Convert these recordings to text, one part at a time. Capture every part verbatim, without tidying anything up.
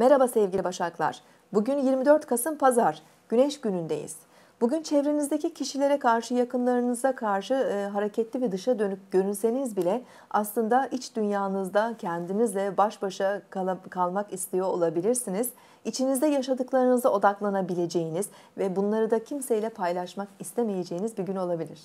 Merhaba sevgili Başaklar. Bugün yirmi dört Kasım Pazar, Güneş günündeyiz. Bugün çevrenizdeki kişilere karşı, yakınlarınıza karşı e, hareketli ve dışa dönük görünseniz bile aslında iç dünyanızda kendinizle baş başa kal kalmak istiyor olabilirsiniz. İçinizde yaşadıklarınıza odaklanabileceğiniz ve bunları da kimseyle paylaşmak istemeyeceğiniz bir gün olabilir.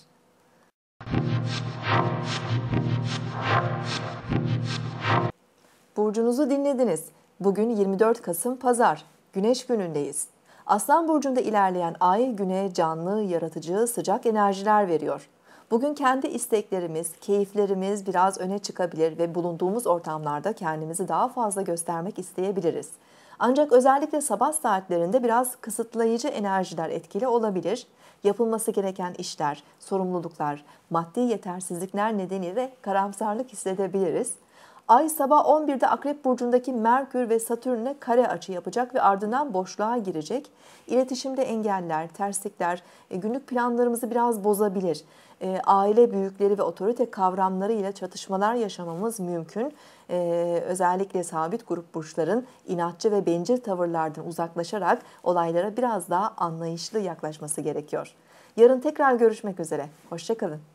Burcunuzu dinlediniz. Bugün yirmi dört Kasım Pazar, Güneş günündeyiz. Aslan burcunda ilerleyen ay güne canlı, yaratıcı, sıcak enerjiler veriyor. Bugün kendi isteklerimiz, keyiflerimiz biraz öne çıkabilir ve bulunduğumuz ortamlarda kendimizi daha fazla göstermek isteyebiliriz. Ancak özellikle sabah saatlerinde biraz kısıtlayıcı enerjiler etkili olabilir. Yapılması gereken işler, sorumluluklar, maddi yetersizlikler nedeniyle karamsarlık hissedebiliriz. Ay sabah on birde Akrep Burcu'ndaki Merkür ve Satürn'e kare açı yapacak ve ardından boşluğa girecek. İletişimde engeller, terslikler, günlük planlarımızı biraz bozabilir. Aile büyükleri ve otorite kavramları ile çatışmalar yaşamamız mümkün. Özellikle sabit grup burçların inatçı ve bencil tavırlardan uzaklaşarak olaylara biraz daha anlayışlı yaklaşması gerekiyor. Yarın tekrar görüşmek üzere. Hoşça kalın.